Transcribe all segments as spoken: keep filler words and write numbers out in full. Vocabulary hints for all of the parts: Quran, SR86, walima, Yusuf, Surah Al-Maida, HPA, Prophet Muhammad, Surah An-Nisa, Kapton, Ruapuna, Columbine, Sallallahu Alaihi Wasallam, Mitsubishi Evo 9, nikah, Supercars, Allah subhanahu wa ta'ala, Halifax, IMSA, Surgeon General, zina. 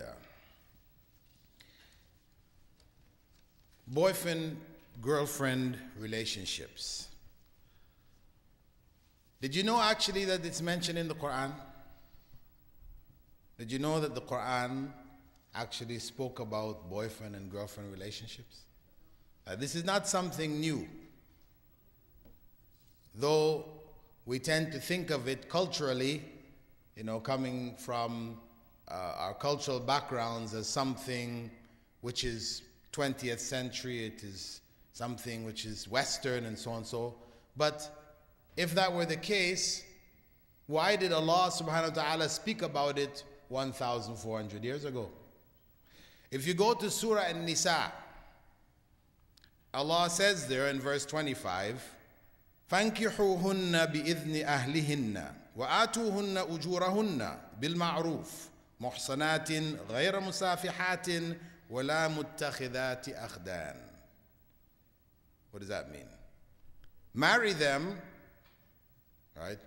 Al-Maida. Boyfriend-girlfriend relationships. Did you know actually that it's mentioned in the Quran? Did you know that the Quran actually spoke about boyfriend and girlfriend relationships? Uh, this is not something new, though we tend to think of it culturally, you know, coming from uh, our cultural backgrounds as something which is twentieth century, it is something which is Western and so on and so. But if that were the case, why did Allah subhanahu wa ta'ala speak about it one thousand four hundred years ago? If you go to Surah An-Nisa, Allah says there in verse twenty-five, فَانْكِحُوهُنَّ بِإِذْنِ أَهْلِهِنَّ وَآتُوهُنَّ أُجُورَهُنَّ بِالْمَعْرُوفِ مُحْصَنَاتٍ غَيْرَ مُسَافِحَاتٍ وَلَا مُتَّخِذَاتِ أَخْدَانٍ. What does that mean? Marry them, right?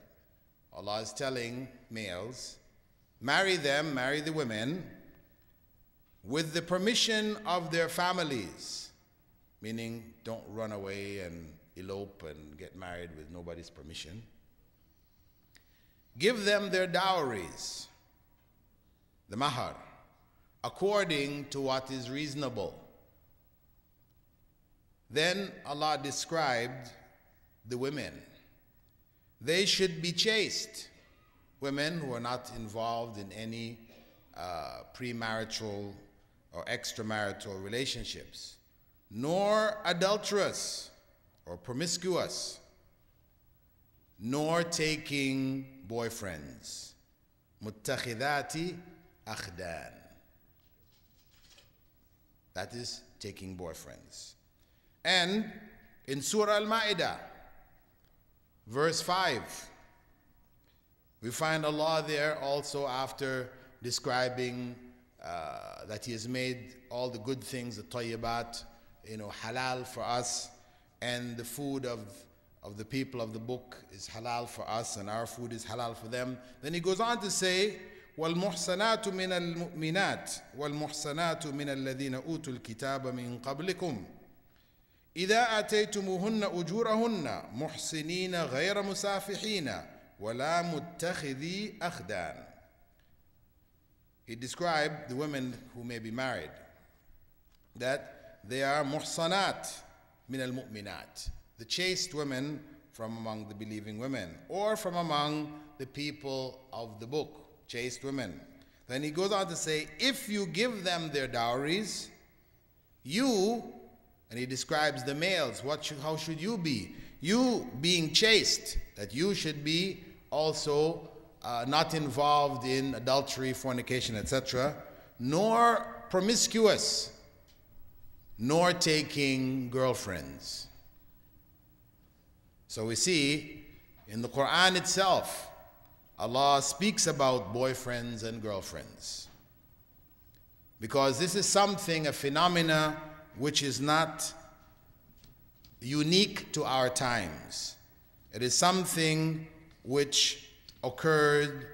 Allah is telling males, marry them, marry the women, with the permission of their families, meaning don't run away and elope and get married with nobody's permission. Give them their dowries, the mahar, according to what is reasonable. Then Allah described the women. They should be chaste, women who are not involved in any uh, premarital or extramarital relationships, nor adulterous or promiscuous, nor taking boyfriends. Muttakhidati akhdan. That is taking boyfriends. And in Surah Al-Maida, verse five, we find Allah there also after describing uh, that He has made all the good things, the tayyibat, you know, halal for us, and the food of, of the people of the book is halal for us, and our food is halal for them. Then He goes on to say, وَالْمُحْسَنَاتُ مِنَ الْمُؤْمِنَاتِ وَالْمُحْسَنَاتُ مِنَ الَّذِينَ أُوتُوا الْكِتَابَ مِنْ قَبْلِكُمْ إِذَا آتَيْتُمُهُنَّ أُجُورَهُنَّ مُحْسِنِينَ غَيْرَ مُسَافِحِينَ وَلَا مُتَّخِذِي أَخْدَانٍ. He described the women who may be married, that they are muhsanat min al-mu'minat, the chaste women from among the believing women, or from among the people of the book. Chaste women. Then he goes on to say, if you give them their dowries, you, and he describes the males, what should, how should you be? You being chaste, that you should be also uh, not involved in adultery, fornication, et cetera, nor promiscuous, nor taking girlfriends. So we see in the Quran itself, Allah speaks about boyfriends and girlfriends, because this is something, a phenomena, which is not unique to our times. It is something which occurred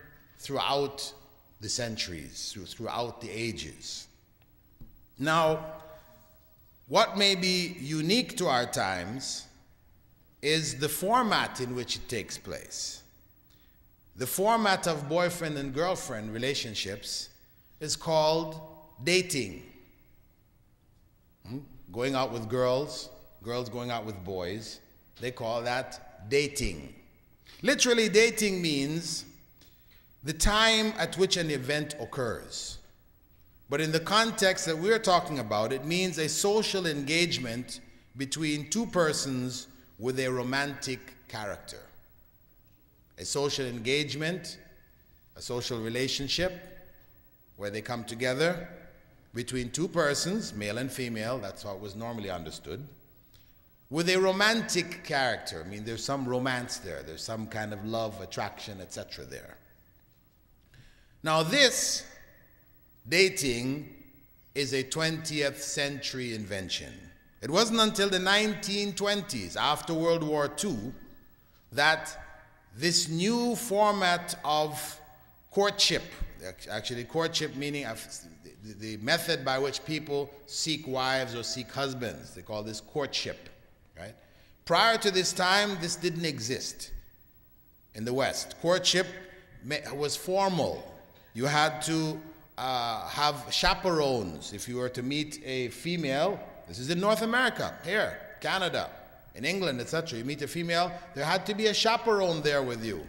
throughout the centuries, throughout the ages. Now, what may be unique to our times is the format in which it takes place. The format of boyfriend and girlfriend relationships is called dating. Hmm? Going out with girls, girls going out with boys, they call that dating. Literally, dating means the time at which an event occurs. But in the context that we're talking about, it means a social engagement between two persons with a romantic character. A social engagement, a social relationship, where they come together between two persons, male and female, that's how it was normally understood, with a romantic character. I mean, there's some romance there, there's some kind of love, attraction, et cetera there. Now this, dating, is a twentieth century invention. It wasn't until the nineteen twenties, after World War Two, that this new format of courtship, actually courtship meaning the method by which people seek wives or seek husbands. They call this courtship, right? Prior to this time, this didn't exist in the West. Courtship was formal. You had to uh, have chaperones if you were to meet a female. This is in North America, here, Canada, in England, et cetera. You meet a female, there had to be a chaperone there with you.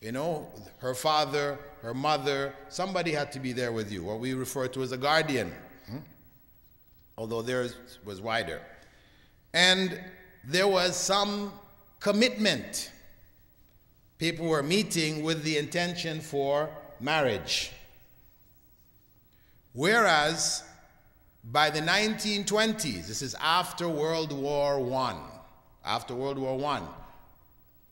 You know, her father, her mother, somebody had to be there with you, what we refer to as a guardian, hmm? although theirs was wider. And there was some commitment. People were meeting with the intention for marriage. Whereas by the nineteen twenties, this is after World War One, after World War One,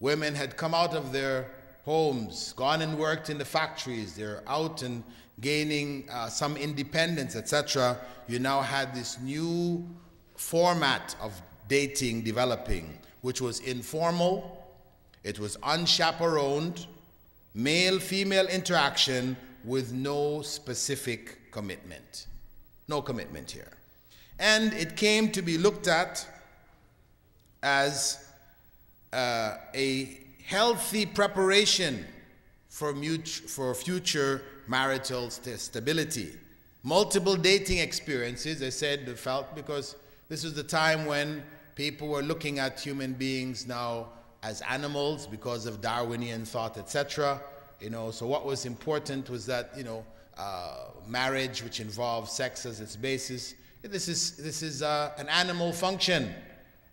women had come out of their homes, gone and worked in the factories, they're out and gaining uh, some independence, et cetera. You now had this new format of dating developing, which was informal, it was unchaperoned, male-female interaction with no specific commitment. No commitment here. And it came to be looked at as uh, a healthy preparation for, for future marital st stability. Multiple dating experiences, they said, they felt, because this was the time when people were looking at human beings now as animals because of Darwinian thought, et cetera. You know, so what was important was that, you know, uh, marriage, which involves sex as its basis, this is, this is uh, an animal function.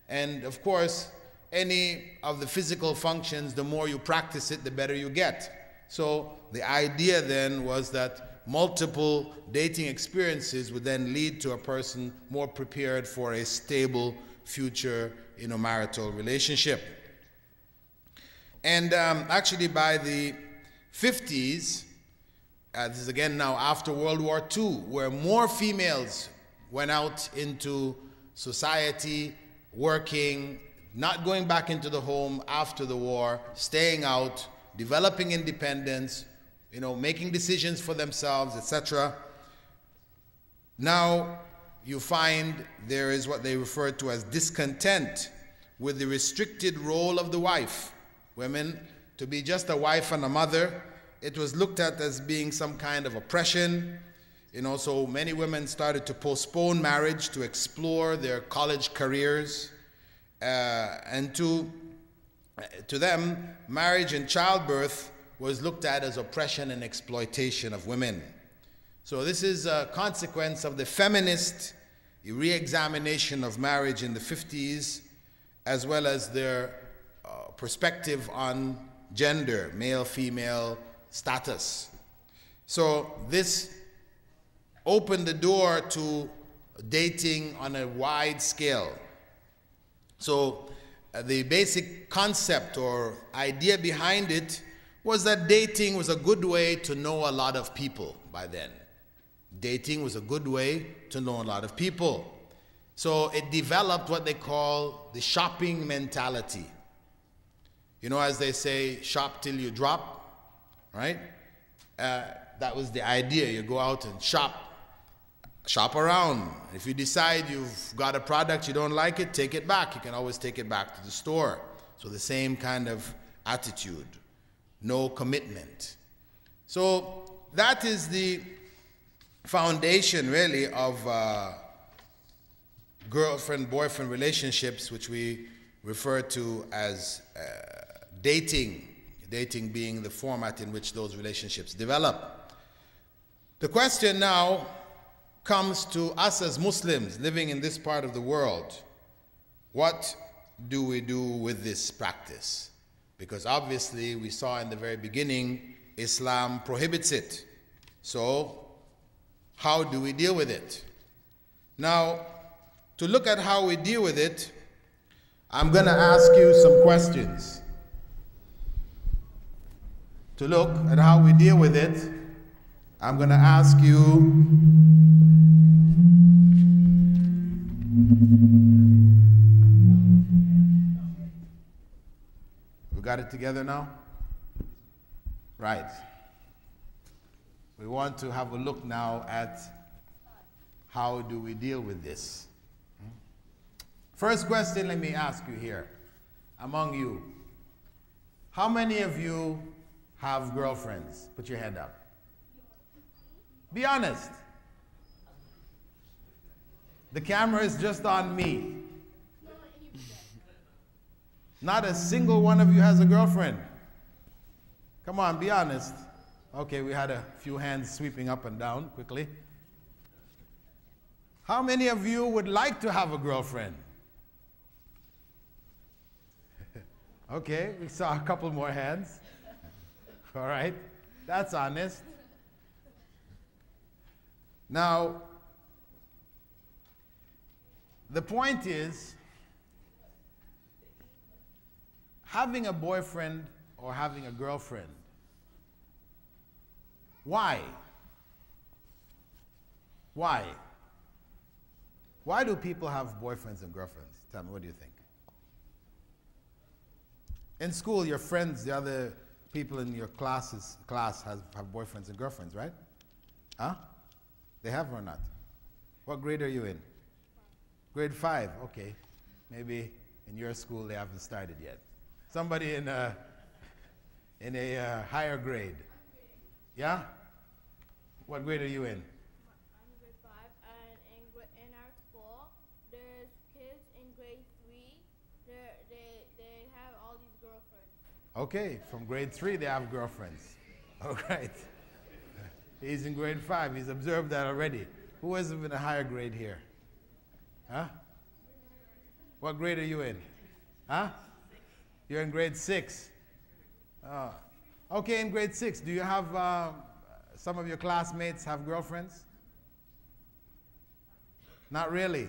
And of course, any of the physical functions, the more you practice it, the better you get. So the idea then was that multiple dating experiences would then lead to a person more prepared for a stable future, you know, marital relationship. And um, actually by the fifties, uh, this is again now after World War Two, where more females went out into society, working, not going back into the home after the war, staying out, developing independence, you know, making decisions for themselves, et cetera. Now you find there is what they refer to as discontent with the restricted role of the wife. Women, to be just a wife and a mother, it was looked at as being some kind of oppression. You know, so many women started to postpone marriage to explore their college careers. Uh, and to, to them, marriage and childbirth was looked at as oppression and exploitation of women. So this is a consequence of the feminist re-examination of marriage in the fifties, as well as their uh, perspective on gender, male-female status. So this opened the door to dating on a wide scale. So uh, the basic concept or idea behind it was that dating was a good way to know a lot of people by then. Dating was a good way to know a lot of people. So it developed what they call the shopping mentality. You know, as they say, shop till you drop, right? Uh, that was the idea. You go out and shop. Shop around. If you decide you've got a product, you don't like it, take it back. You can always take it back to the store. So the same kind of attitude. No commitment. So that is the foundation, really, of uh, girlfriend-boyfriend relationships, which we refer to as uh, dating. Dating being the format in which those relationships develop. The question now comes to us as Muslims living in this part of the world. What do we do with this practice? Because obviously we saw in the very beginning, Islam prohibits it. So how do we deal with it? Now, to look at how we deal with it, I'm going to ask you some questions. To look at how we deal with it, I'm going to ask you we got it together now? Right. We want to have a look now at How do we deal with this? First question, let me ask you here, among you, how many of you have girlfriends? Put your hand up. Be honest. The camera is just on me. Not a single one of you has a girlfriend. Come on, be honest. Okay, we had a few hands sweeping up and down quickly. How many of you would like to have a girlfriend? Okay, we saw a couple more hands. All right, that's honest. Now, the point is, having a boyfriend or having a girlfriend, why? Why? Why do people have boyfriends and girlfriends? Tell me, what do you think? In school, your friends, the other people in your classes, class has, have boyfriends and girlfriends, right? Huh? They have or not? What grade are you in? Grade five, okay. Maybe in your school they haven't started yet. Somebody in a, in a uh, higher grade. Yeah? What grade are you in? I'm in grade five, and in, in our school, there's kids in grade three, they, they have all these girlfriends. Okay, from grade three they have girlfriends. All right. He's in grade five, he's observed that already. Who is in a higher grade here? Huh? What grade are you in? Huh? You're in grade six. Uh, okay, in grade six, do you have uh, some of your classmates have girlfriends? Not really.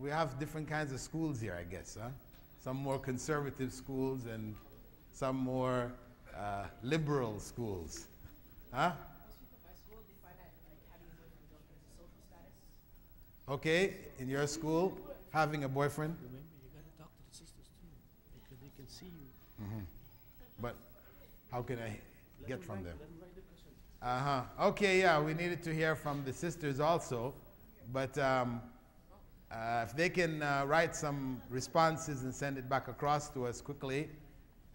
We have different kinds of schools here, I guess. Huh? Some more conservative schools and some more uh, liberal schools. Huh? Okay, in your school, having a boyfriend. Remember, you gotta talk to the sisters too, because they can see you. Mm-hmm. But how can I get from them? Uh huh. Okay, yeah, we needed to hear from the sisters also, but um, uh, if they can uh, write some responses and send it back across to us quickly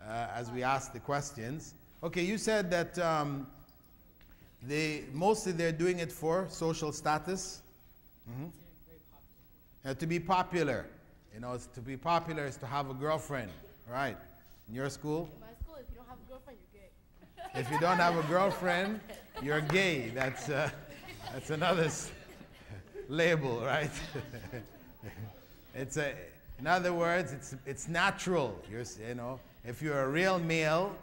uh, as we ask the questions. Okay, you said that um, they mostly they're doing it for social status. Mm-hmm. Uh, to be popular, you know, it's to be popular is to have a girlfriend, right? In your school? In my school, if you don't have a girlfriend, you're gay. If you don't have a girlfriend, you're gay. That's uh, that's another s label, right? It's a, in other words, it's it's natural. You're, you know, if you're a real male,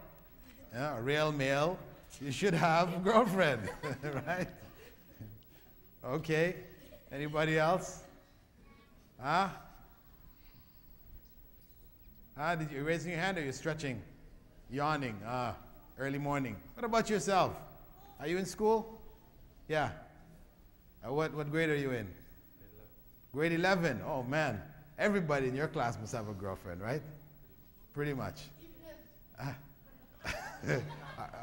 uh, a real male, you should have a girlfriend, right? Okay. Anybody else? Huh? Huh? Did you raising your hand or you're stretching? Yawning. Ah, early morning. What about yourself? Are you in school? Yeah. Uh, what, what grade are you in? Grade eleven. Oh, man. Everybody in your class must have a girlfriend, right? Pretty much. Uh,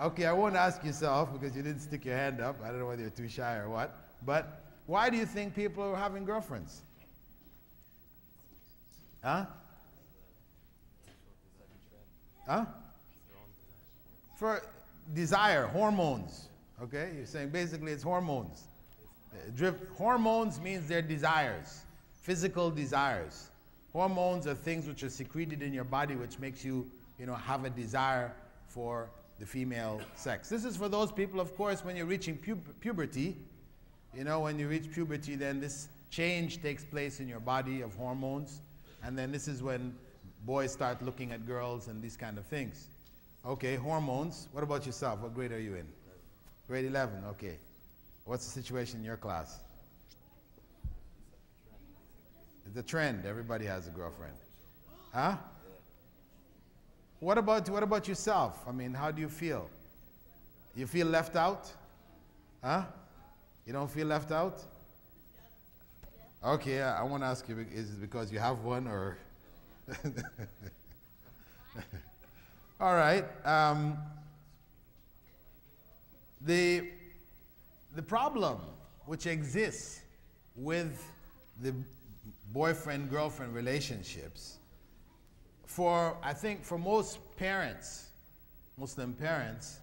okay, I won't ask yourself because you didn't stick your hand up. I don't know whether you're too shy or what. But why do you think people are having girlfriends? Huh? Huh? For desire, hormones. Okay, you're saying basically it's hormones. Hormones means they're desires, physical desires. Hormones are things which are secreted in your body which makes you, you know, have a desire for the female sex. This is for those people, of course, when you're reaching pu puberty. You know, when you reach puberty, then this change takes place in your body of hormones. And then this is when boys start looking at girls and these kind of things. Okay, hormones. What about yourself? What grade are you in? Grade eleven, okay. What's the situation in your class? The trend, everybody has a girlfriend. Huh? What about, what about yourself? I mean, how do you feel? You feel left out? Huh? You don't feel left out? Yeah. Okay, I, I want to ask you, is it because you have one or? All right. Um, the, the problem which exists with the boyfriend-girlfriend relationships, for, I think, for most parents, Muslim parents,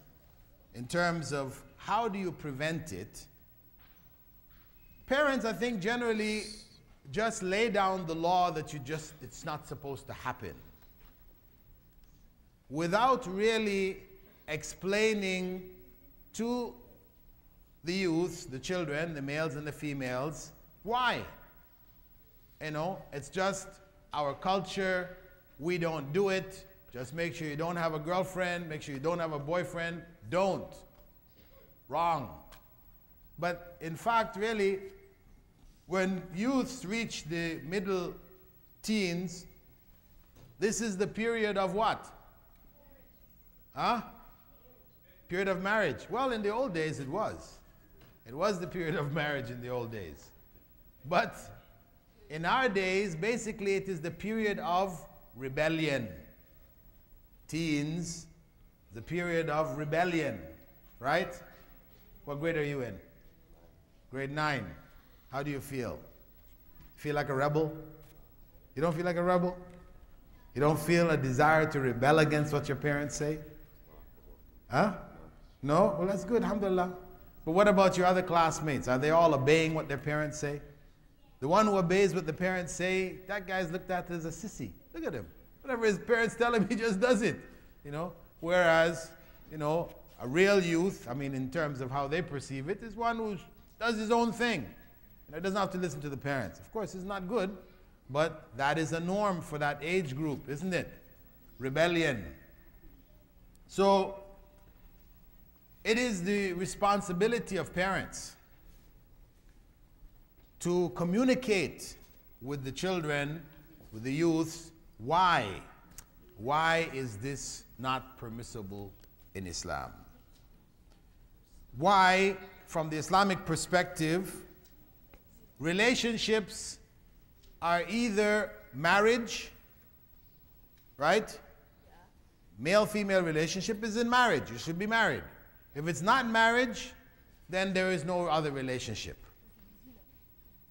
in terms of how do you prevent it, parents, I think, generally just lay down the law that you just, it's not supposed to happen, without really explaining to the youth, the children, the males and the females, why. You know, it's just our culture, we don't do it, just make sure you don't have a girlfriend, make sure you don't have a boyfriend, don't. Wrong. But in fact, really, when youths reach the middle teens, this is the period of what? Huh? Period of marriage. Well, in the old days it was. It was the period of marriage in the old days. But in our days, basically it is the period of rebellion. Teens, the period of rebellion, right? What grade are you in? Grade nine. How do you feel? Feel like a rebel? You don't feel like a rebel? You don't feel a desire to rebel against what your parents say? Huh? No? Well, that's good, alhamdulillah. But what about your other classmates? Are they all obeying what their parents say? The one who obeys what the parents say, that guy's looked at as a sissy. Look at him. Whatever his parents tell him, he just does it. You know? Whereas, you know, a real youth, I mean, in terms of how they perceive it, is one who does his own thing. It doesn't have to listen to the parents. Of course, it's not good, but that is a norm for that age group, isn't it? Rebellion. So, it is the responsibility of parents to communicate with the children, with the youths, why? Why is this not permissible in Islam? Why, from the Islamic perspective, relationships are either marriage, right? Yeah. Male-female relationship is in marriage. You should be married. If it's not marriage, then there is no other relationship.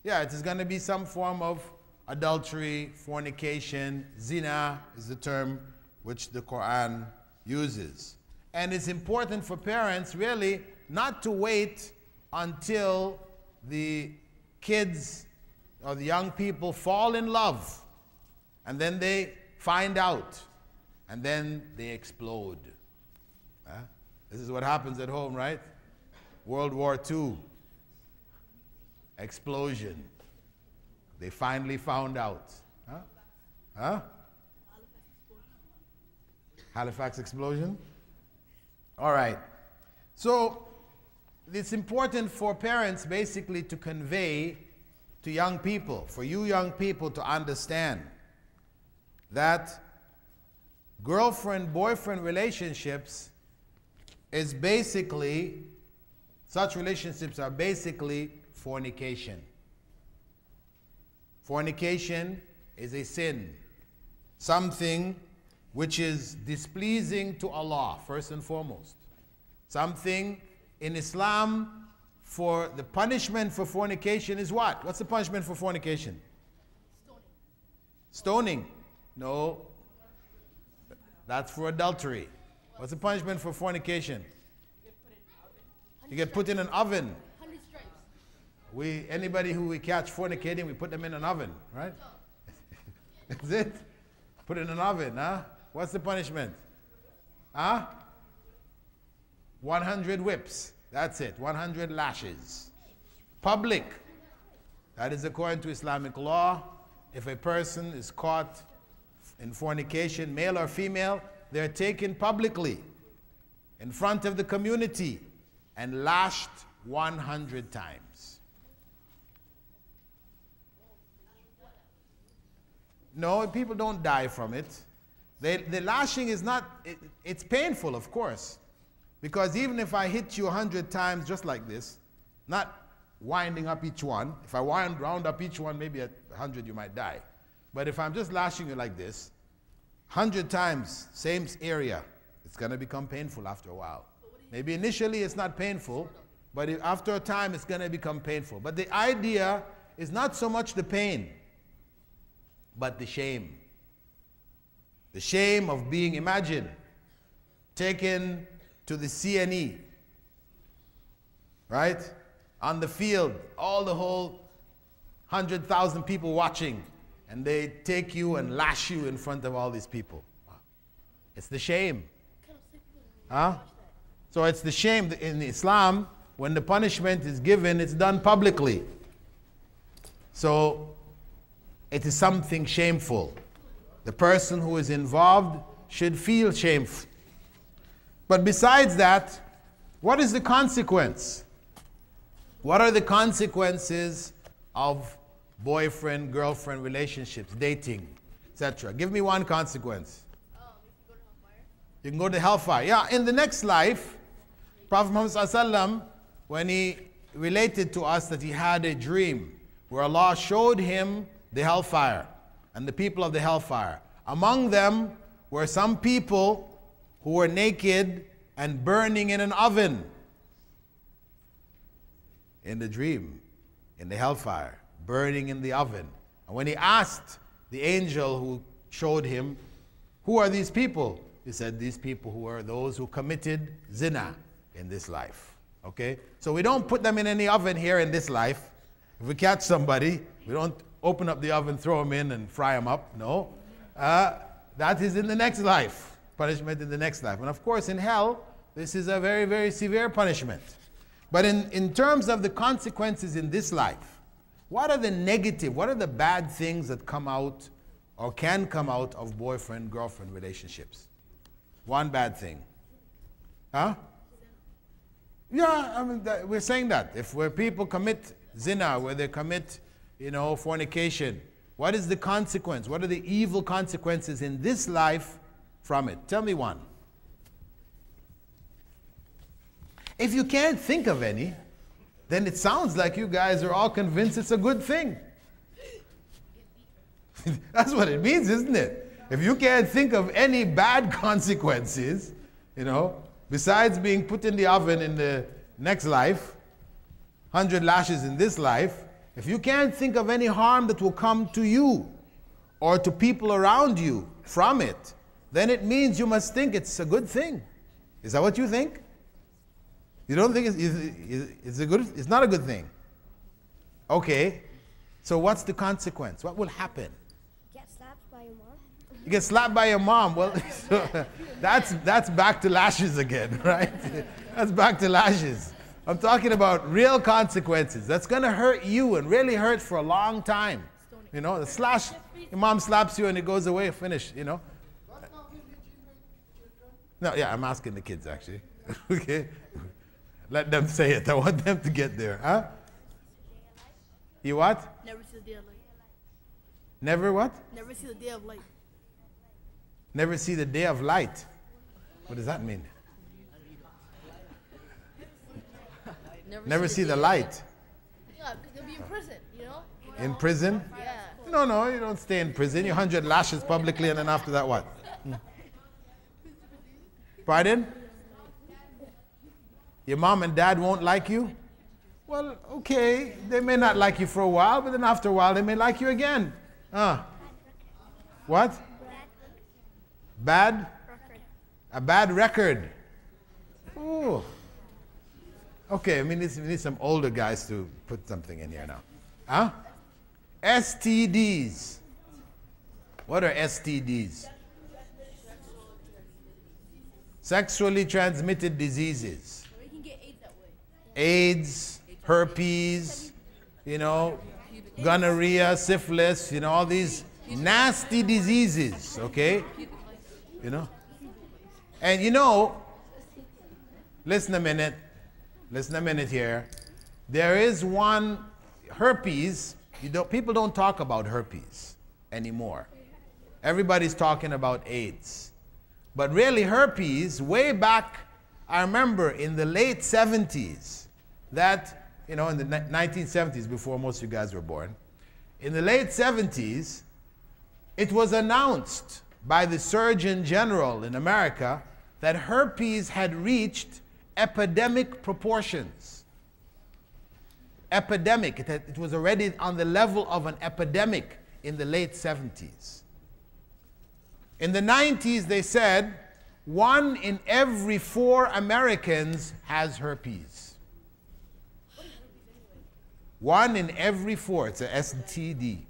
Yeah, it is going to be some form of adultery, fornication, zina is the term which the Quran uses. And it's important for parents, really, not to wait until the kids or the young people fall in love and then they find out and then they explode. Huh? This is what happens at home, right? World War Two. Explosion. They finally found out. Huh? Huh? Halifax explosion? All right. So, it's important for parents basically to convey to young people, for you young people to understand that girlfriend-boyfriend relationships is basically, such relationships are basically fornication. Fornication is a sin, something which is displeasing to Allah, first and foremost. Something in Islam, for the punishment for fornication is what? What's the punishment for fornication? Stoning. Stoning. No. That's for adultery. What's the punishment for fornication? You get put in an oven. We, anybody who we catch fornicating, we put them in an oven, right? That's it. Put in an oven, huh? What's the punishment? Huh? one hundred whips. That's it. one hundred lashes. Public. That is according to Islamic law. If a person is caught in fornication, male or female, they're taken publicly in front of the community and lashed one hundred times. No, people don't die from it. They, the lashing is not, it, it's painful, of course. Because even if I hit you a hundred times just like this, not winding up each one, if I wind round up each one, maybe at a hundred you might die. But if I'm just lashing you like this, hundred times, same area, it's going to become painful after a while. Maybe initially it's not painful, but after a time it's going to become painful. But the idea is not so much the pain, but the shame. The shame of being, imagine, taken to the C N E, right? On the field, all the whole one hundred thousand people watching, and they take you and lash you in front of all these people. It's the shame. Huh? So it's the shame. In Islam, when the punishment is given, it's done publicly. So it is something shameful. The person who is involved should feel shameful. But besides that, what is the consequence? What are the consequences of boyfriend, girlfriend relationships, dating, et cetera? Give me one consequence. You can go to hellfire. Yeah, in the next life, Prophet Muhammad Sallallahu Alaihi Wasallam, when he related to us that he had a dream where Allah showed him the hellfire and the people of the hellfire. Among them were some people who were naked and burning in an oven. In the dream, in the hellfire, burning in the oven. And when he asked the angel who showed him, who are these people? He said, these people who are those who committed zina in this life. Okay? So we don't put them in any oven here in this life. If we catch somebody, we don't open up the oven, throw them in, and fry them up. No. Uh, that is in the next life. Punishment in the next life. And of course, in hell, this is a very, very severe punishment. But in, in terms of the consequences in this life, what are the negative, what are the bad things that come out or can come out of boyfriend-girlfriend relationships? One bad thing. Huh? Yeah, I mean, that, we're saying that. If where people commit zina, where they commit, you know, fornication, what is the consequence? What are the evil consequences in this life from it? Tell me one. If you can't think of any, then it sounds like you guys are all convinced it's a good thing. That's what it means, isn't it? If you can't think of any bad consequences, you know, besides being put in the oven in the next life, one hundred lashes in this life, if you can't think of any harm that will come to you or to people around you from it, then it means you must think it's a good thing. Is that what you think? You don't think it's, it's, it's, a good, it's not a good thing? Okay. So what's the consequence? What will happen? Get slapped by your mom. You get slapped by your mom. Well, so that's, that's back to lashes again, right? That's back to lashes. I'm talking about real consequences. That's going to hurt you and really hurt for a long time. You know, the slash, your mom slaps you and it goes away, finish, you know. No, yeah, I'm asking the kids, actually. Okay. Let them say it. I want them to get there. Huh? You what? Never see the day of light. Never what? Never see the day of light. Never see the day of light. What does that mean? Never, Never see, see the, the light. Yeah, because they'll be in prison, you know? You know? In prison? Yeah. No, no, you don't stay in prison. You're one hundred lashes publicly, and then after that, what? Hmm. Pardon? Your mom and dad won't like you? Well, okay. They may not like you for a while, but then after a while, they may like you again. Uh. What? Bad? A bad record. Ooh. Okay, I mean, we need some older guys to put something in here now. Huh? S T Ds. What are S T Ds? Sexually transmitted diseases. Or you can get AIDS that way. AIDS, herpes, you know, gonorrhea, syphilis, you know, all these nasty diseases, okay? You know? And you know, listen a minute. Listen a minute here. There is one, herpes, you don't, people don't talk about herpes anymore. Everybody's talking about AIDS. But really herpes, way back, I remember in the late seventies, that, you know, in the nineteen seventies, before most of you guys were born, in the late seventies, it was announced by the Surgeon General in America that herpes had reached epidemic proportions. epidemic. It, had, it was already on the level of an epidemic in the late seventies. In the nineties, they said, one in every four Americans has herpes. One in every four. It's an S T D.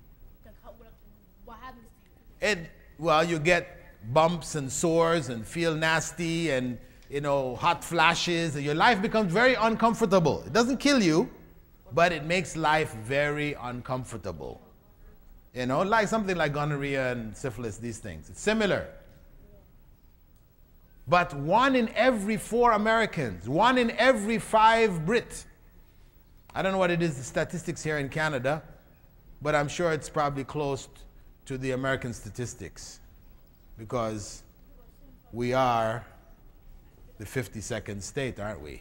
It, well, you get bumps and sores and feel nasty and, you know, hot flashes, and your life becomes very uncomfortable. It doesn't kill you, but it makes life very uncomfortable. You know, like something like gonorrhea and syphilis, these things. It's similar. But one in every four Americans, one in every five Brit. I don't know what it is, the statistics here in Canada, but I'm sure it's probably close to the American statistics, because we are the fifty-second state, aren't we?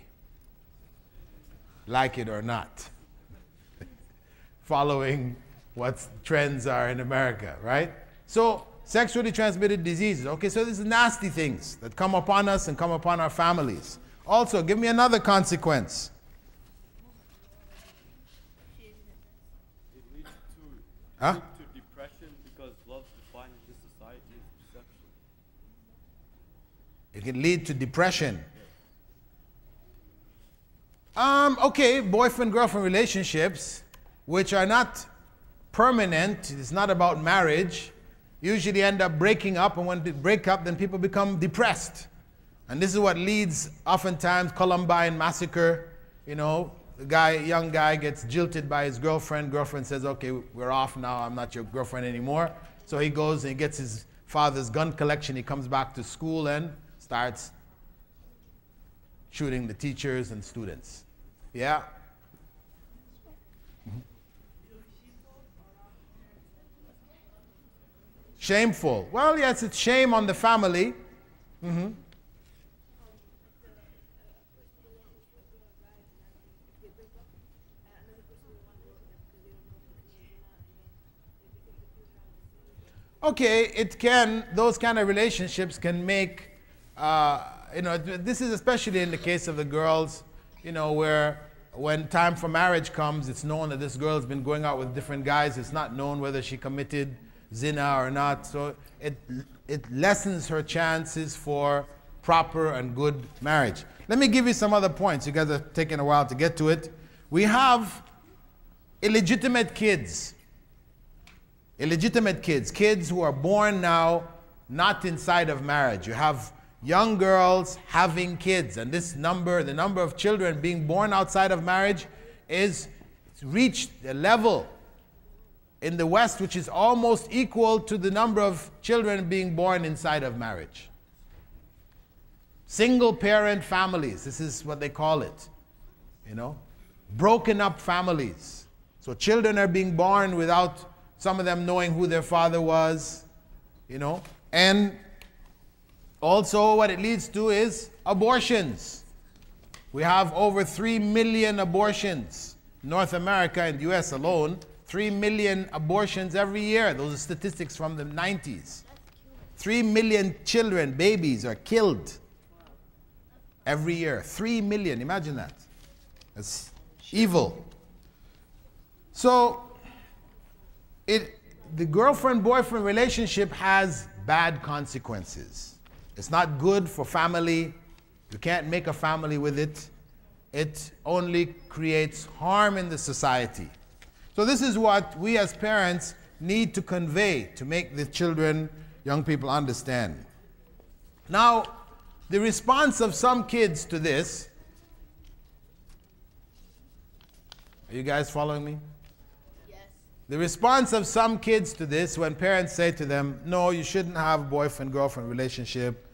Like it or not. Following what trends are in America, right? So, sexually transmitted diseases. Okay, so these are nasty things that come upon us and come upon our families. Also, give me another consequence. It leads to, huh? lead to depression, because love defined in this society is deception. It can lead to depression. Yes. Um, okay, boyfriend-girlfriend relationships, which are not permanent, it's not about marriage, usually end up breaking up, and when they break up, then people become depressed. And this is what leads, oftentimes, Columbine massacre. You know, the guy, young guy gets jilted by his girlfriend, girlfriend says, okay, we're off now, I'm not your girlfriend anymore. So he goes and he gets his father's gun collection, he comes back to school and starts shooting the teachers and students. Yeah? Shameful. Well, yes, it's shame on the family. Mm-hmm. Okay, it can, those kind of relationships can make, uh, you know, this is especially in the case of the girls, you know, where when time for marriage comes, it's known that this girl has been going out with different guys. It's not known whether she committed zina or not, so it, it lessens her chances for proper and good marriage. Let me give you some other points. You guys are taking a while to get to it. We have illegitimate kids. Illegitimate kids. Kids who are born now not inside of marriage. You have young girls having kids, and this number, the number of children being born outside of marriage is it's reached a level in the West, which is almost equal to the number of children being born inside of marriage. Single parent families, this is what they call it, you know. Broken up families. So children are being born without some of them knowing who their father was, you know. And also what it leads to is abortions. We have over three million abortions. North America and the U S alone, three million abortions every year. Those are statistics from the nineties. three million children, babies, are killed every year. three million, imagine that. That's evil. So, it, the girlfriend-boyfriend relationship has bad consequences. It's not good for family. You can't make a family with it. It only creates harm in the society. So this is what we as parents need to convey to make the children, young people understand. Now, the response of some kids to this, are you guys following me? Yes. The response of some kids to this, when parents say to them, no, you shouldn't have boyfriend-girlfriend relationship,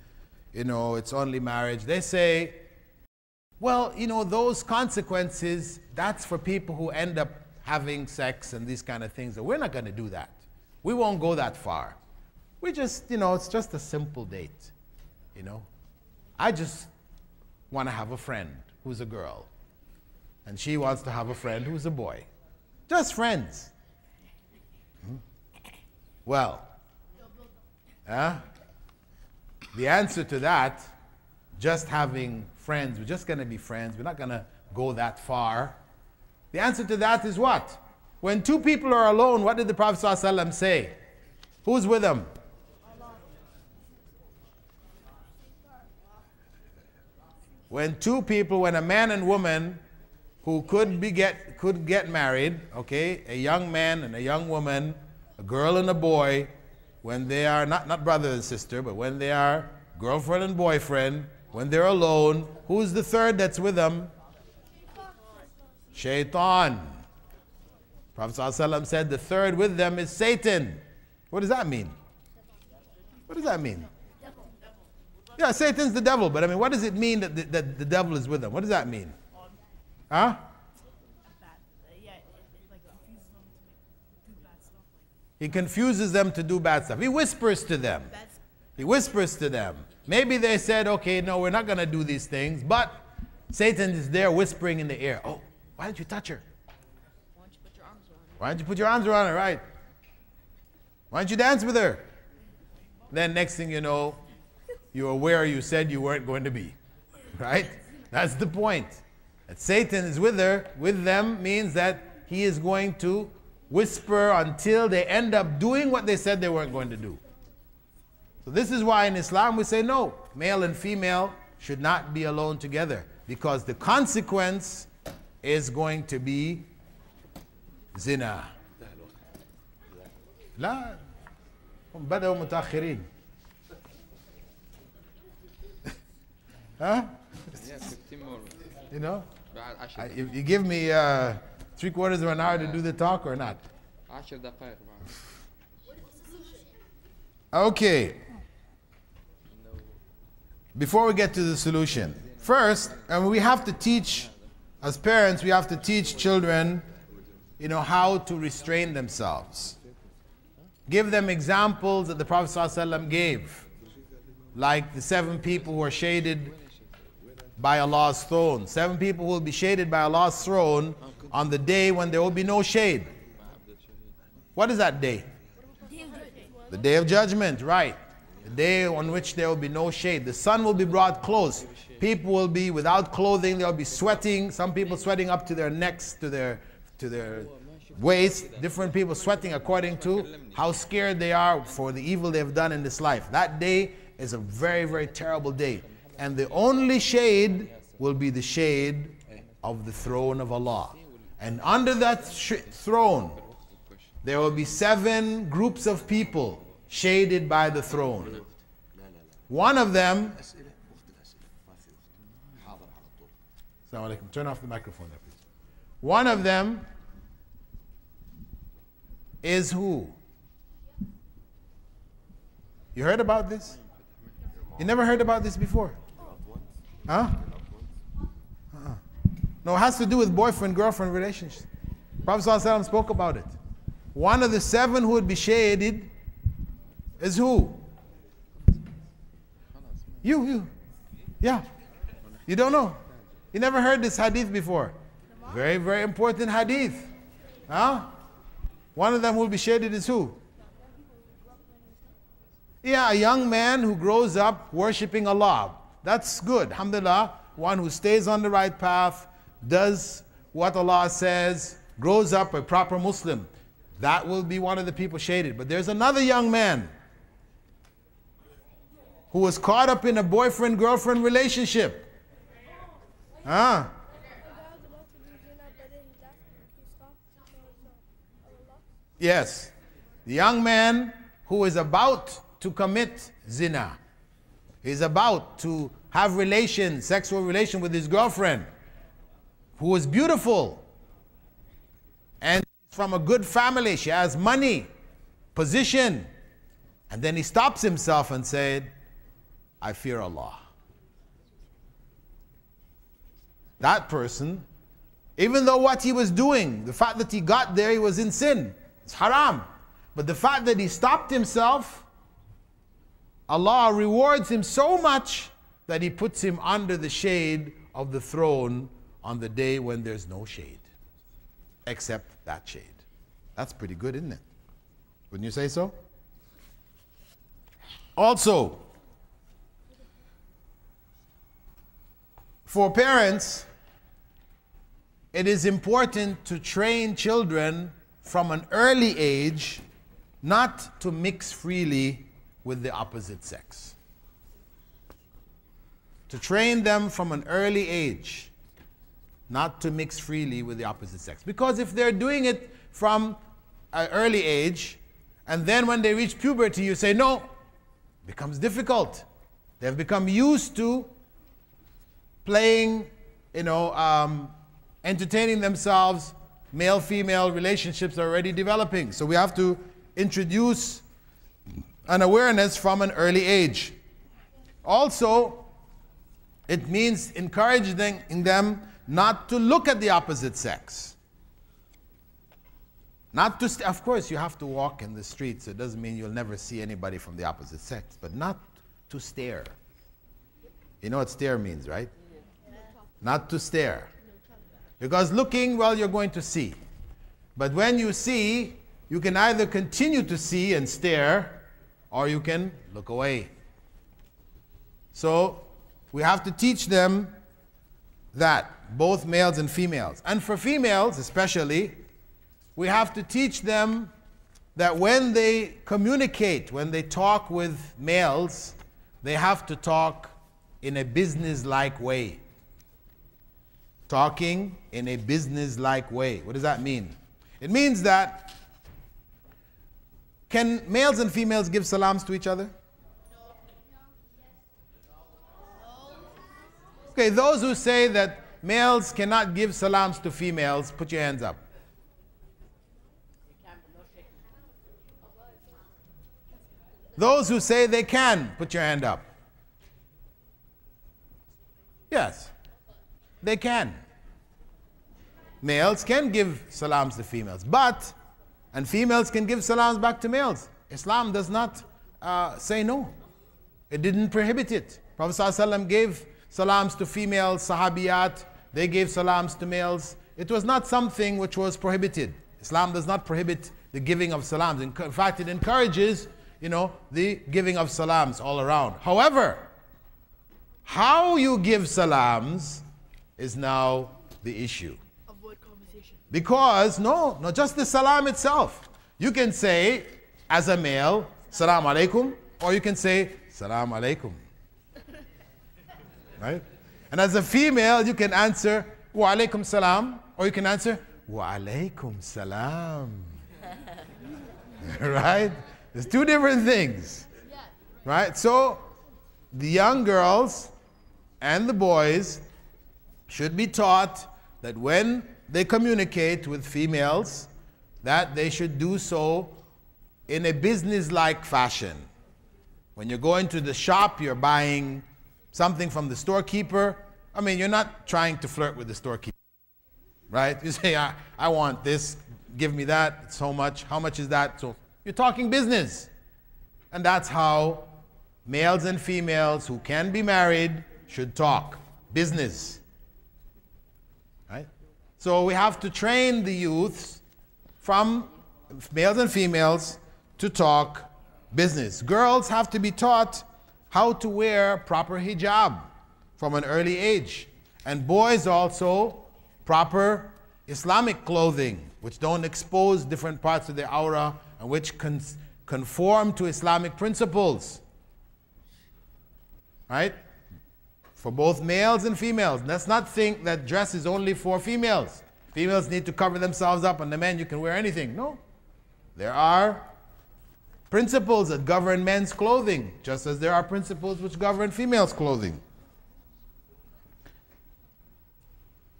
you know, it's only marriage, they say, well, you know, those consequences, that's for people who end up having sex and these kind of things. So we're not going to do that. We won't go that far. We just, you know, it's just a simple date, you know. I just want to have a friend who's a girl, and she wants to have a friend who's a boy. Just friends. Hmm? Well, huh? The answer to that, just having friends, we're just going to be friends. We're not going to go that far. The answer to that is what? When two people are alone, what did the Prophet ﷺ say? Who's with them? When two people, when a man and woman who could be get, could get married, okay, a young man and a young woman, a girl and a boy, when they are, not, not brother and sister, but when they are girlfriend and boyfriend, when they're alone, who's the third that's with them? Shaitan. Prophet ﷺ said the third with them is Satan. What does that mean? What does that mean? Yeah, Satan's the devil, but I mean, what does it mean that the, that the devil is with them? What does that mean? Huh? He confuses them to do bad stuff. He whispers to them. He whispers to them. Maybe they said, okay, no, we're not going to do these things, but Satan is there whispering in the air. Oh, why didn't you touch her? Why don't you put your arms around her? Why don't you put your arms around her, right? Why don't you dance with her? Then next thing you know, you're aware you said you weren't going to be, right? That's the point. That Satan is with her, with them means that he is going to whisper until they end up doing what they said they weren't going to do. So this is why in Islam we say no, male and female should not be alone together, because the consequence is going to be zina. La, hum bada'u mutaakhirin. Huh? You know? I, you, you give me uh, three quarters of an hour to do the talk or not? Okay. Before we get to the solution, first, I mean, we have to teach, as parents, we have to teach children, you know, how to restrain themselves. Give them examples that the Prophet ﷺ gave, like the seven people who are shaded by Allah's throne. Seven people will be shaded by Allah's throne on the day when there will be no shade. What is that day? The day of judgment, right. The day on which there will be no shade. The sun will be brought close. People will be without clothing. They'll be sweating. Some people sweating up to their necks, to their, to their waist. Different people sweating according to how scared they are for the evil they've done in this life. That day is a very, very terrible day. And the only shade will be the shade of the throne of Allah. And under that sh throne, there will be seven groups of people shaded by the throne. One of them... Assalamu alaikum. Turn off the microphone there, please. One of them is who? You heard about this? You never heard about this before? Huh? Uh-uh. No, it has to do with boyfriend-girlfriend relationships. Prophet ﷺ spoke about it. One of the seven who would be shaded is who? You, you. Yeah. You don't know. You never heard this hadith before. Very, very important hadith. Huh? One of them who will be shaded is who? Yeah, a young man who grows up worshipping Allah. That's good, alhamdulillah. One who stays on the right path, does what Allah says, grows up a proper Muslim. That will be one of the people shaded. But there's another young man who was caught up in a boyfriend-girlfriend relationship. Ah. Yes. The young man who is about to commit zina. He's about to have relation, sexual relation with his girlfriend, who is beautiful and from a good family. She has money, position. And then he stops himself and said, I fear Allah. That person, even though what he was doing, the fact that he got there, he was in sin. It's haram. But the fact that he stopped himself, Allah rewards him so much that he puts him under the shade of the throne on the day when there's no shade, except that shade. That's pretty good, isn't it? Wouldn't you say so? Also, for parents, it is important to train children from an early age not to mix freely with the opposite sex. To train them from an early age not to mix freely with the opposite sex. Because if they're doing it from an early age, and then when they reach puberty, you say, no, it becomes difficult. They've become used to playing, you know, um, entertaining themselves. Male-female relationships are already developing. So we have to introduce an awareness from an early age. Also, it means encouraging them not to look at the opposite sex. Not to, st of course, you have to walk in the street, so it doesn't mean you'll never see anybody from the opposite sex, but not to stare. You know what stare means, right? Yeah. Not to stare. Because looking, well, you're going to see. But when you see, you can either continue to see and stare, or you can look away. So we have to teach them that, both males and females. And for females especially, we have to teach them that when they communicate, when they talk with males, they have to talk in a business-like way. Talking in a business-like way. What does that mean? It means that, can males and females give salams to each other? Okay, those who say that males cannot give salams to females, put your hands up. Those who say they can, put your hand up. Yes. They can. Males can give salams to females, but, and females can give salams back to males. Islam does not uh, say no. It didn't prohibit it. Prophet ﷺ gave salams to females, sahabiyat, they gave salams to males. It was not something which was prohibited. Islam does not prohibit the giving of salams. In fact, it encourages, you know, the giving of salams all around. However, how you give salams is now the issue. Avoid conversation. Because, no, no, just the salam itself. You can say, as a male, salam alaikum, or you can say, salam alaikum. Right? And as a female, you can answer, wa alaikum salam, or you can answer, wa alaikum salam. Right? There's two different things. Yeah. Right? So, the young girls and the boys should be taught that when they communicate with females, that they should do so in a business-like fashion. When you're going to the shop, you're buying something from the storekeeper. I mean, you're not trying to flirt with the storekeeper, right? You say, I, I want this, give me that, it's so much, how much is that? So you're talking business. And that's how males and females who can be married should talk, business. So we have to train the youths, from males and females, to talk business. Girls have to be taught how to wear proper hijab from an early age. And boys also, proper Islamic clothing, which don't expose different parts of their aura and which con conform to Islamic principles. Right? For both males and females. Let's not think that dress is only for females. Females need to cover themselves up, and the men, you can wear anything. No. There are principles that govern men's clothing, just as there are principles which govern females' clothing.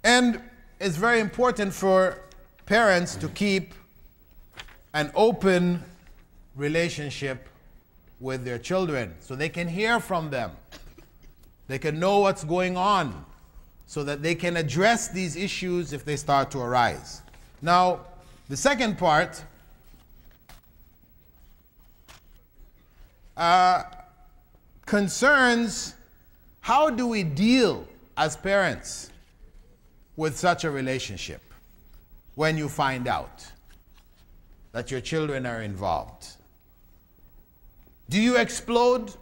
And it's very important for parents to keep an open relationship with their children, so they can hear from them. They can know what's going on, so that they can address these issues if they start to arise. Now, the second part, uh, concerns how do we deal as parents with such a relationship when you find out that your children are involved. Do you explode?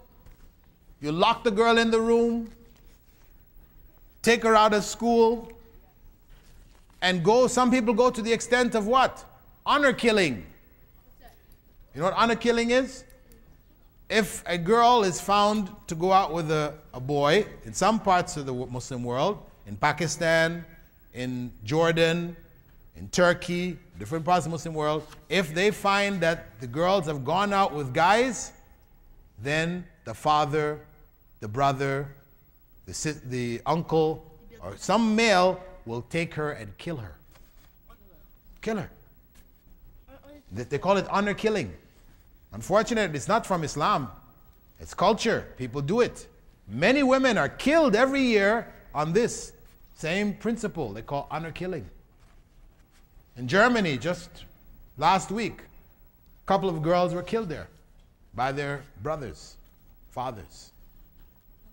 You lock the girl in the room, take her out of school, And go, some people go to the extent of what? Honor killing. You know what honor killing is? If a girl is found to go out with a, a boy, in some parts of the Muslim world, in Pakistan, in Jordan, in Turkey, different parts of the Muslim world, if they find that the girls have gone out with guys, then the father, the brother, the, sis, the uncle, or some male will take her and kill her. Kill her. They call it honor killing. Unfortunately, it's not from Islam. It's culture. People do it. Many women are killed every year on this same principle they call honor killing. In Germany, just last week, a couple of girls were killed there by their brothers, fathers,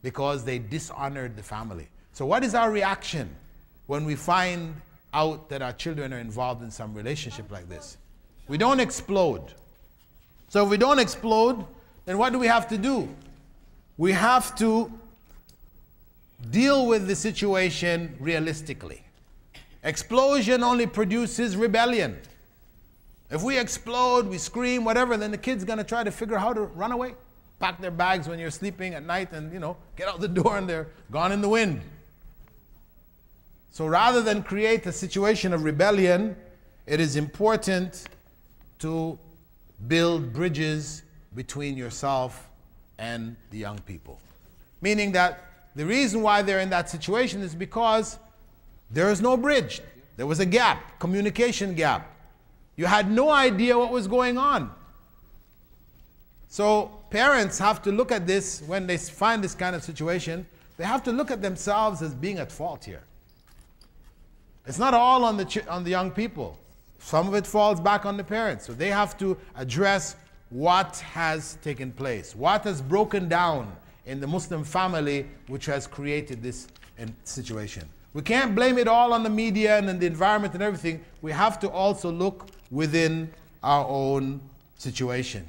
because they dishonored the family. So what is our reaction when we find out that our children are involved in some relationship like this? We don't explode. So if we don't explode, then what do we have to do? We have to deal with the situation realistically. Explosion only produces rebellion. If we explode, we scream, whatever, then the kid's gonna try to figure out how to run away. Pack their bags when you're sleeping at night and, you know, get out the door and they're gone in the wind. So rather than create a situation of rebellion, it is important to build bridges between yourself and the young people. Meaning that the reason why they're in that situation is because there is no bridge. There was a gap, communication gap. You had no idea what was going on. So parents have to look at this when they find this kind of situation. They have to look at themselves as being at fault here. It's not all on the, ch on the young people. Some of it falls back on the parents. So they have to address what has taken place, what has broken down in the Muslim family, which has created this situation. We can't blame it all on the media and the environment and everything. We have to also look within our own situation.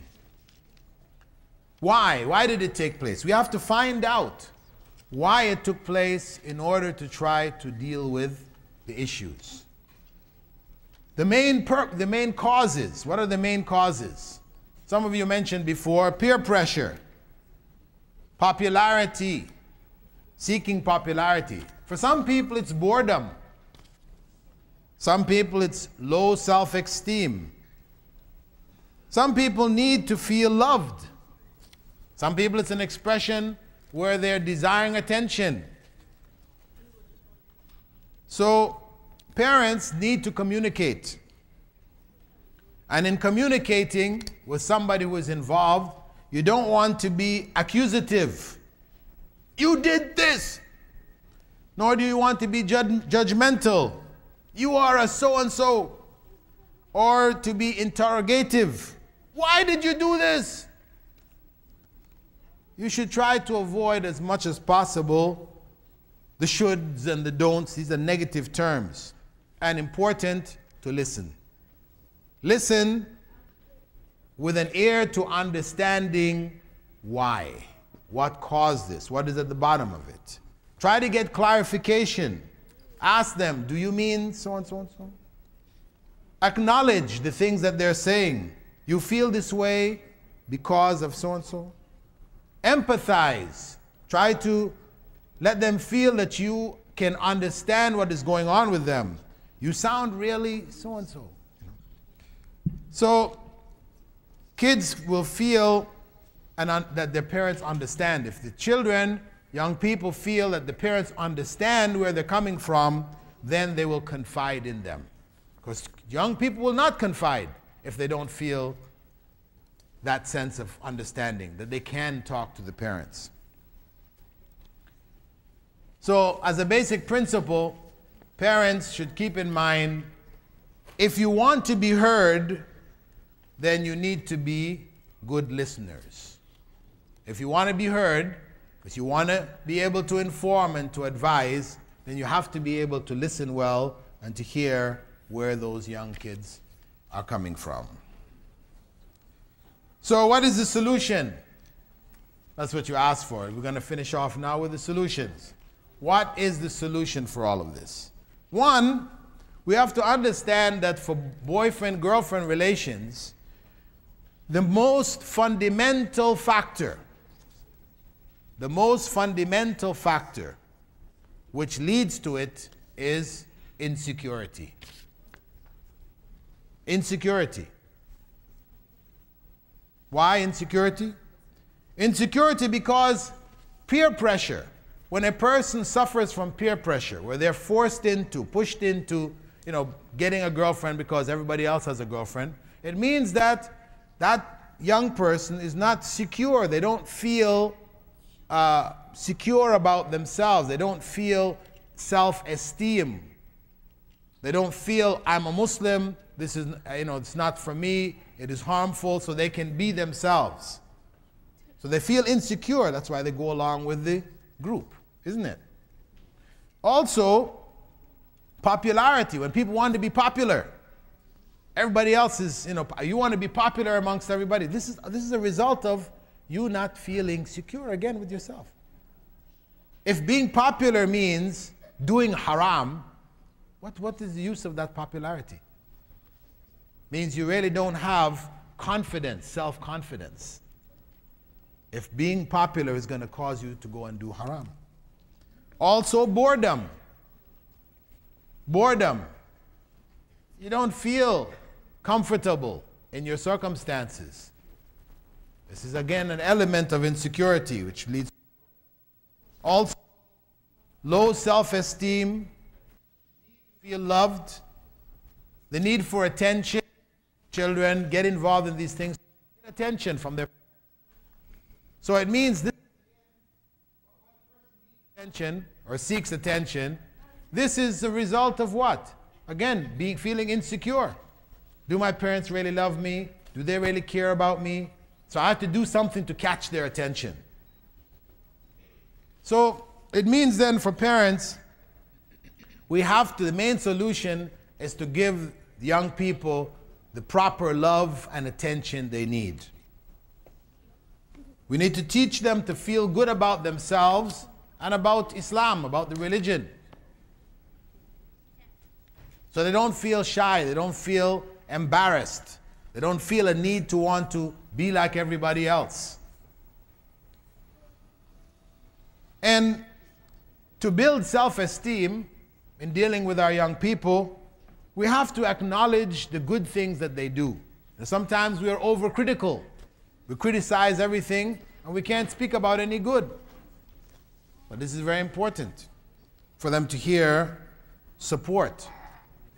Why? Why did it take place? We have to find out why it took place in order to try to deal with the issues. The main, per the main causes. What are the main causes? Some of you mentioned before, peer pressure, popularity, seeking popularity. For some people, it's boredom. Some people, it's low self-esteem. Some people need to feel loved. Some people, it's an expression where they're desiring attention. So parents need to communicate. And in communicating with somebody who is involved, you don't want to be accusative. You did this. Nor do you want to be jud- judgmental. You are a so-and-so. Or to be interrogative. Why did you do this? You should try to avoid as much as possible the shoulds and the don'ts. These are negative terms. And important to listen. Listen with an ear to understanding why. What caused this? What is at the bottom of it? Try to get clarification. Ask them, do you mean so and so and so? Acknowledge the things that they're saying. You feel this way because of so and so. Empathize. Try to let them feel that you can understand what is going on with them. You sound really so-and-so. So kids will feel and that their parents understand. If the children, young people feel that the parents understand where they're coming from, then they will confide in them. Because young people will not confide if they don't feel that sense of understanding, that they can talk to the parents. So as a basic principle, parents should keep in mind, if you want to be heard, then you need to be good listeners. If you want to be heard, if you want to be able to inform and to advise, then you have to be able to listen well and to hear where those young kids are coming from. So what is the solution? That's what you asked for. We're going to finish off now with the solutions. What is the solution for all of this? One, we have to understand that for boyfriend-girlfriend relations, the most fundamental factor, the most fundamental factor which leads to it is insecurity. Insecurity. Why insecurity? Insecurity because peer pressure, when a person suffers from peer pressure, where they're forced into, pushed into, you know, getting a girlfriend because everybody else has a girlfriend, it means that that young person is not secure. They don't feel uh, secure about themselves. They don't feel self-esteem. They don't feel, I'm a Muslim, this is, you know, it's not for me, it is harmful, so they can be themselves. So they feel insecure, that's why they go along with the group, isn't it? Also, popularity, when people want to be popular. Everybody else is, you know, you want to be popular amongst everybody. This is, this is a result of you not feeling secure again with yourself. If being popular means doing haram, what, what is the use of that popularity? Means you really don't have confidence, self-confidence. If being popular is going to cause you to go and do haram. Also, boredom. Boredom. You don't feel comfortable in your circumstances. This is again an element of insecurity which leads to also low self-esteem, feel loved, the need for attention. Children get involved in these things, get attention from their parents. So it means this attention or seeks attention, this is the result of what? Again, being, feeling insecure. Do my parents really love me? Do they really care about me? So I have to do something to catch their attention. So it means then for parents, we have to, the main solution is to give young people the proper love and attention they need. We need to teach them to feel good about themselves and about Islam, about the religion. So they don't feel shy, they don't feel embarrassed, they don't feel a need to want to be like everybody else. And to build self-esteem in dealing with our young people, we have to acknowledge the good things that they do. And sometimes we are overcritical. We criticize everything, and we can't speak about any good. But this is very important for them to hear support,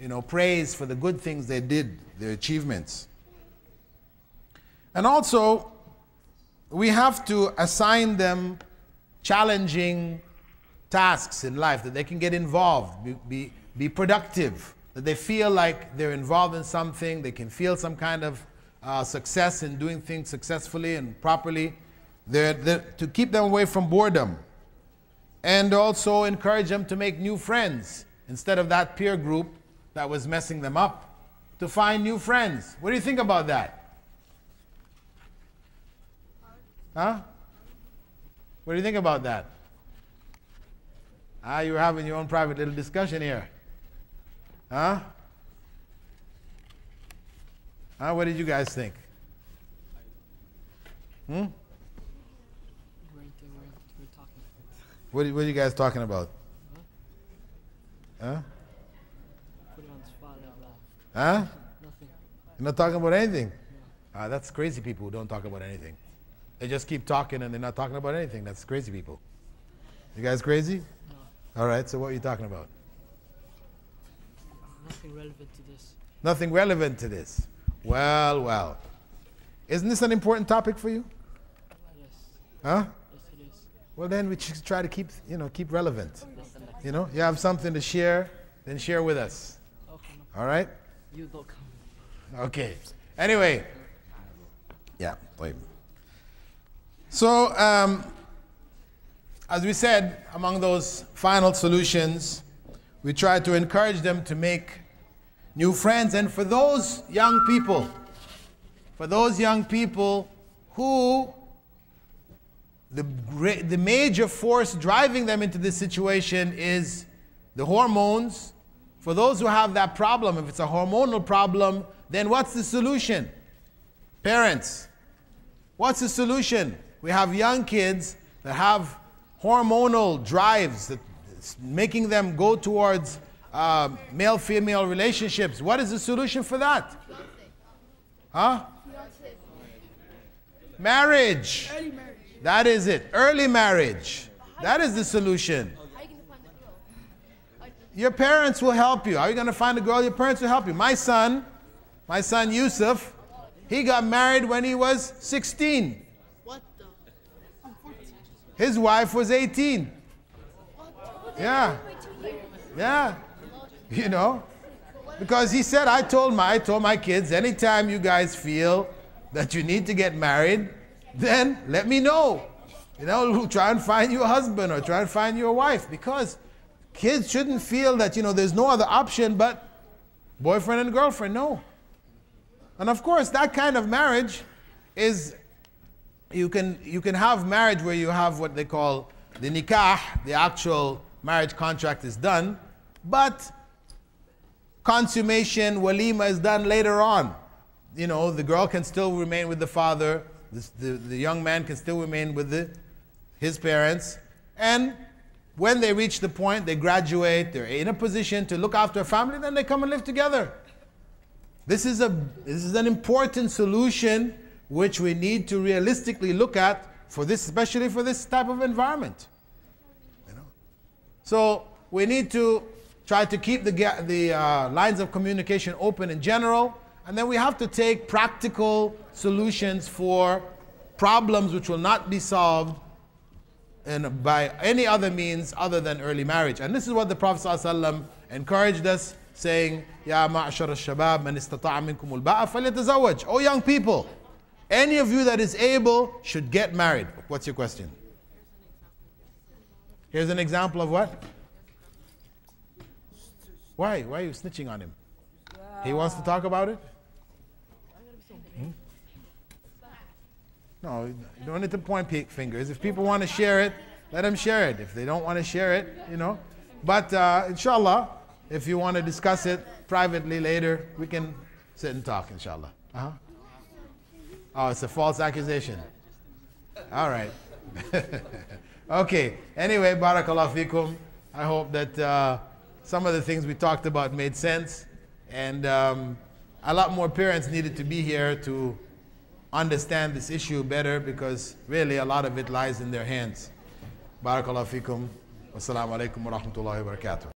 you know, praise for the good things they did, their achievements. And also, we have to assign them challenging tasks in life that they can get involved, be, be, be productive, that they feel like they're involved in something, they can feel some kind of Uh, success in doing things successfully and properly, they're, they're, to keep them away from boredom. And also encourage them to make new friends instead of that peer group that was messing them up, to find new friends. What do you think about that? Huh? What do you think about that? Ah, you're having your own private little discussion here. Huh? Uh, what did you guys think? Hmm? What, what are you guys talking about? Huh? Huh? You're not talking about anything? Uh, that's crazy people who don't talk about anything. They just keep talking and they're not talking about anything. That's crazy people. You guys crazy? No. All right, so what are you talking about? Nothing relevant to this. Nothing relevant to this. Well, well. Isn't this an important topic for you? Yes. Huh? Yes, it is. Well, then we just try to keep, you know, keep relevant. You know, you have something to share, then share with us. Okay. All right? You look. Okay. Anyway. Yeah. Wait. So, um, as we said, among those final solutions, we try to encourage them to make new friends. And for those young people, for those young people who the, the major force driving them into this situation is the hormones For those who have that problem, if it's a hormonal problem, then what's the solution? Parents, what's the solution? We have young kids that have hormonal drives that's making them go towards uh, male-female relationships. What is the solution for that? Huh? Marriage. Early marriage. That is it. Early marriage. That is the solution. Your parents will help you. Are you going to find a girl? Your parents will help you. My son, my son Yusuf, he got married when he was sixteen. What the? His wife was eighteen. Yeah. Yeah. You know? Because he said, I told my, I told my kids, anytime you guys feel that you need to get married, then let me know. You know, we'll try and find you a husband or try and find you a wife. Because kids shouldn't feel that, you know, there's no other option but boyfriend and girlfriend. No. And of course, that kind of marriage is, you can, you can have marriage where you have what they call the nikah, the actual marriage contract is done, but consummation, walima, is done later on. You know, the girl can still remain with the father, the, the, the young man can still remain with the, his parents, and when they reach the point, they graduate, they're in a position to look after a family, then they come and live together. This is, a, this is an important solution which we need to realistically look at for this, especially for this type of environment. You know? So we need to try to keep the, the uh, lines of communication open in general, and then we have to take practical solutions for problems which will not be solved and by any other means other than early marriage. And this is what the Prophet ﷺ encouraged us, saying, Ya ma'ashar al-shabab, man istata'a minkum al-ba'a falyatazawaj. Oh young people, any of you that is able should get married. What's your question? Here's an example of what? Why? Why are you snitching on him? Wow. He wants to talk about it? Hmm? No, you don't need to point fingers. If people want to share it, let them share it. If they don't want to share it, you know. But uh, inshallah, if you want to discuss it privately later, we can sit and talk, inshallah. Uh-huh. Oh, it's a false accusation. All right. Okay. Anyway, barakallahu fikum. I hope that uh, some of the things we talked about made sense. And um, a lot more parents needed to be here to understand this issue better, because really a lot of it lies in their hands. Barakallahu fikum. Wassalamu alaikum wa rahmatullahi wa barakatuh.